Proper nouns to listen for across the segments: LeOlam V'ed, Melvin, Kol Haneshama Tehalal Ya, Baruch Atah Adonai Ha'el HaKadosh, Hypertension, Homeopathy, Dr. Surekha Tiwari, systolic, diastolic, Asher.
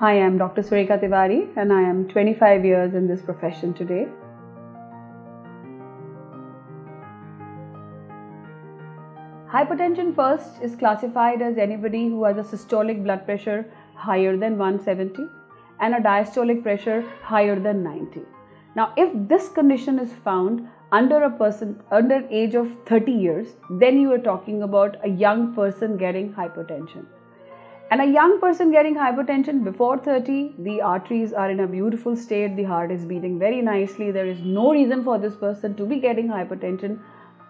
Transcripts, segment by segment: Hi, I am Dr. Surekha Tiwari and I am 25 years in this profession today. Hypertension first is classified as anybody who has a systolic blood pressure higher than 170 and a diastolic pressure higher than 90. Now, if this condition is found under a person under age of 30 years, then you are talking about a young person getting hypertension. And a young person getting hypertension before 30, the arteries are in a beautiful state, the heart is beating very nicely, there is no reason for this person to be getting hypertension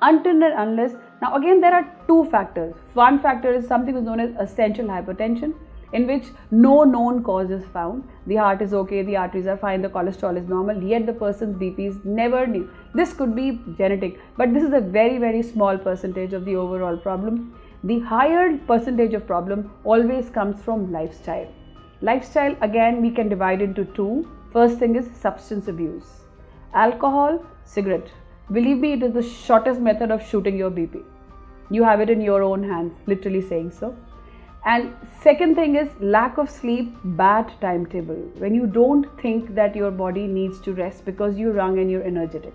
until and unless. Now again, there are two factors. One factor is something is known as essential hypertension, in which no known cause is found. The heart is okay, the arteries are fine, the cholesterol is normal, yet the person's BP is never new. This could be genetic, but this is a very, very small percentage of the overall problem. The higher percentage of problem always comes from lifestyle. Lifestyle again we can divide into two. First thing is substance abuse. Alcohol, cigarette. Believe me, it is the shortest method of shooting your BP. You have it in your own hands, literally saying so. And second thing is lack of sleep, bad timetable. When you don't think that your body needs to rest because you're young and you're energetic.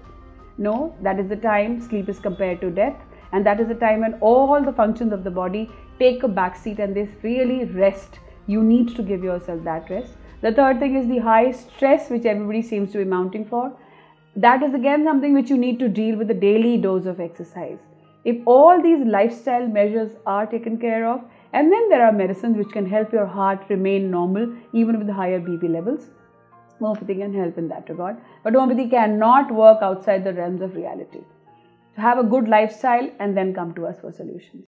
No, that is the time sleep is compared to death. And that is the time when all the functions of the body take a backseat and they really rest. You need to give yourself that rest. The third thing is the high stress, which everybody seems to be mounting for. That is again something which you need to deal with a daily dose of exercise. If all these lifestyle measures are taken care of, and then there are medicines which can help your heart remain normal even with higher BP levels. Homeopathy can help in that regard. But homeopathy cannot work outside the realms of reality. So have a good lifestyle and then come to us for solutions.